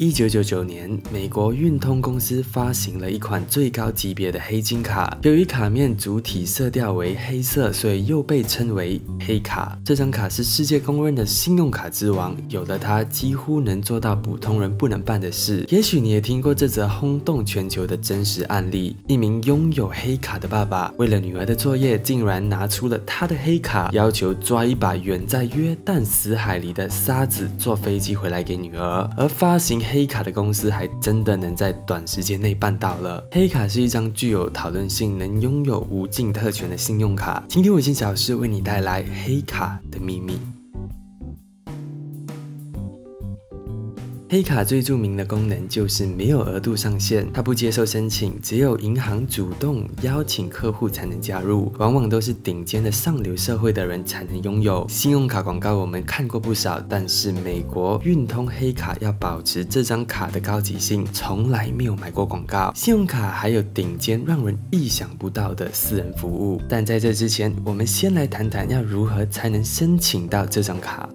1999年，美国运通公司发行了一款最高级别的黑金卡。由于卡面主体色调为黑色，所以又被称为黑卡。这张卡是世界公认的信用卡之王，有了它，几乎能做到普通人不能办的事。也许你也听过这则轰动全球的真实案例：一名拥有黑卡的爸爸，为了女儿的作业，竟然拿出了他的黑卡，要求抓一把远在约旦死海里的沙子，坐飞机回来给女儿。而发行黑卡的公司还真的能在短时间内办到了。黑卡是一张具有讨论性、能拥有无尽特权的信用卡。今天我新小事为你带来黑卡的秘密。黑卡最著名的功能就是没有额度上限，它不接受申请，只有银行主动邀请客户才能加入，往往都是顶尖的上流社会的人才能拥有。信用卡广告我们看过不少，但是美国运通黑卡要保持这张卡的高级性，从来没有买过广告。信用卡还有顶尖让人意想不到的私人服务，但在这之前，我们先来谈谈要如何才能申请到这张卡。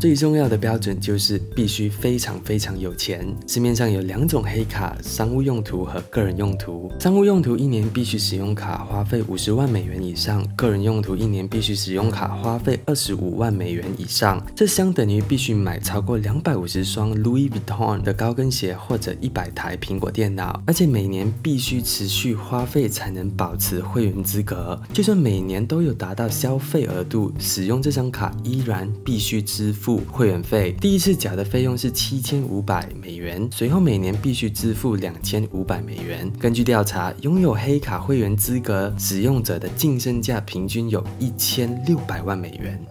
最重要的标准就是必须非常非常有钱。市面上有2种黑卡，商务用途和个人用途。商务用途1年必须使用卡花费50万美元以上，个人用途1年必须使用卡花费25万美元以上。这相等于必须买超过250双 Louis Vuitton 的高跟鞋或者100台苹果电脑，而且每年必须持续花费才能保持会员资格。就算每年都有达到消费额度，使用这张卡依然必须支付会员费，第一次缴的费用是7500美元，随后每年必须支付2500美元。根据调查，拥有黑卡会员资格使用者的净身价平均有1600万美元。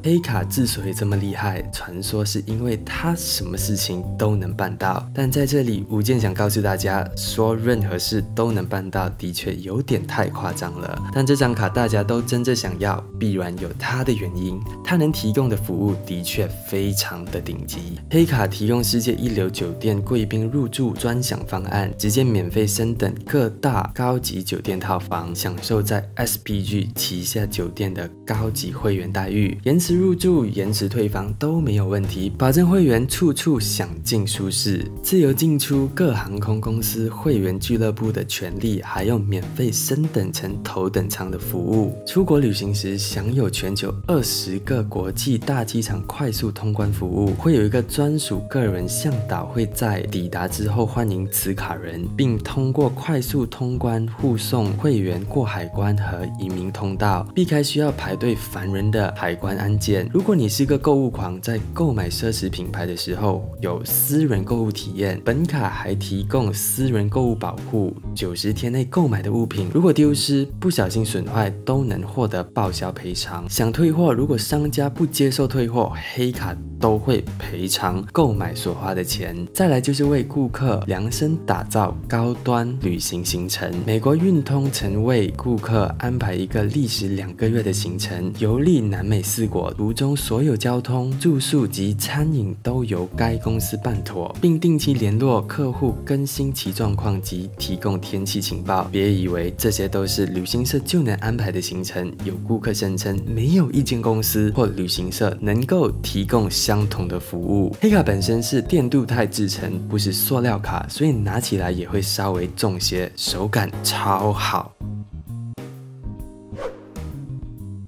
黑卡之所以这么厉害，传说是因为它什么事情都能办到。但在这里，吴健想告诉大家，说任何事都能办到，的确有点太夸张了。但这张卡大家都争着想要，必然有它的原因。它能提供的服务的确非常的顶级。黑卡提供世界1流酒店贵宾入住专享方案，直接免费升等各大高级酒店套房，享受在 SPG 旗下酒店的高级会员待遇。入住、延迟退房都没有问题，保证会员处处享尽舒适，自由进出各航空公司会员俱乐部的权利，还有免费升等成头等舱的服务。出国旅行时享有全球20个国际大机场快速通关服务，会有一个专属个人向导会在抵达之后欢迎持卡人，并通过快速通关护送会员过海关和移民通道，避开需要排队烦人的海关安检。如果你是个购物狂，在购买奢侈品牌的时候有私人购物体验，本卡还提供私人购物保护，90天内购买的物品如果丢失、不小心损坏都能获得报销赔偿。想退货，如果商家不接受退货，黑卡都会赔偿购买所花的钱。再来就是为顾客量身打造高端旅行行程，美国运通曾为顾客安排一个历时2个月的行程，游历南美4国。途中所有交通、住宿及餐饮都由该公司办妥，并定期联络客户更新其状况及提供天气情报。别以为这些都是旅行社就能安排的行程，有顾客声称没有一间公司或旅行社能够提供相同的服务。黑卡本身是电镀钛制成，不是塑料卡，所以拿起来也会稍微重些，手感超好。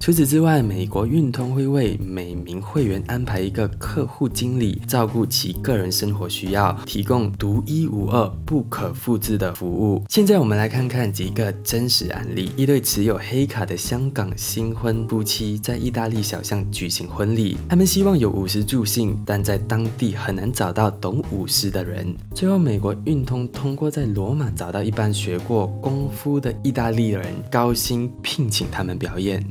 除此之外，美国运通会为每名会员安排一个客户经理，照顾其个人生活需要，提供独一无二、不可复制的服务。现在我们来看看几个真实案例。一对持有黑卡的香港新婚夫妻在意大利小巷举行婚礼，他们希望有舞狮助兴，但在当地很难找到懂舞狮的人。最后，美国运通通过在罗马找到一般学过功夫的意大利人，高薪聘请他们表演。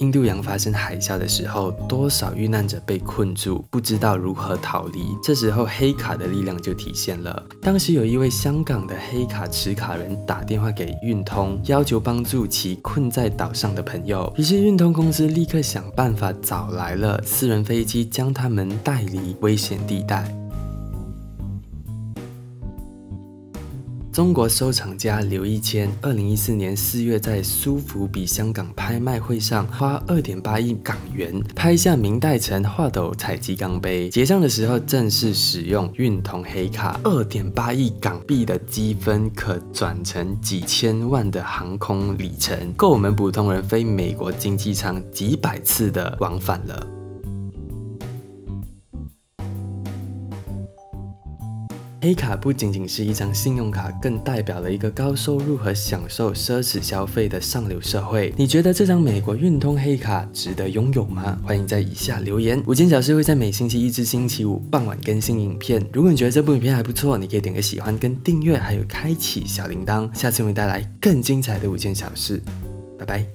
印度洋发生海啸的时候，多少遇难者被困住，不知道如何逃离。这时候黑卡的力量就体现了。当时有一位香港的黑卡持卡人打电话给运通，要求帮助其困在岛上的朋友。于是运通公司立刻想办法找来了私人飞机，将他们带离危险地带。中国收藏家刘一谦，2014年4月在苏富比香港拍卖会上花2.8亿港元拍下明代城画斗采集钢杯，结账的时候正式使用运通黑卡。2.8亿港币的积分可转成几千万的航空里程，够我们普通人飞美国经济舱几百次的往返了。 黑卡不仅仅是一张信用卡，更代表了一个高收入和享受奢侈消费的上流社会。你觉得这张美国运通黑卡值得拥有吗？欢迎在以下留言。5间小时会在每星期一至星期五傍晚更新影片。如果你觉得这部影片还不错，你可以点个喜欢跟订阅，还有开启小铃铛。下次为你带来更精彩的5间小时，拜拜。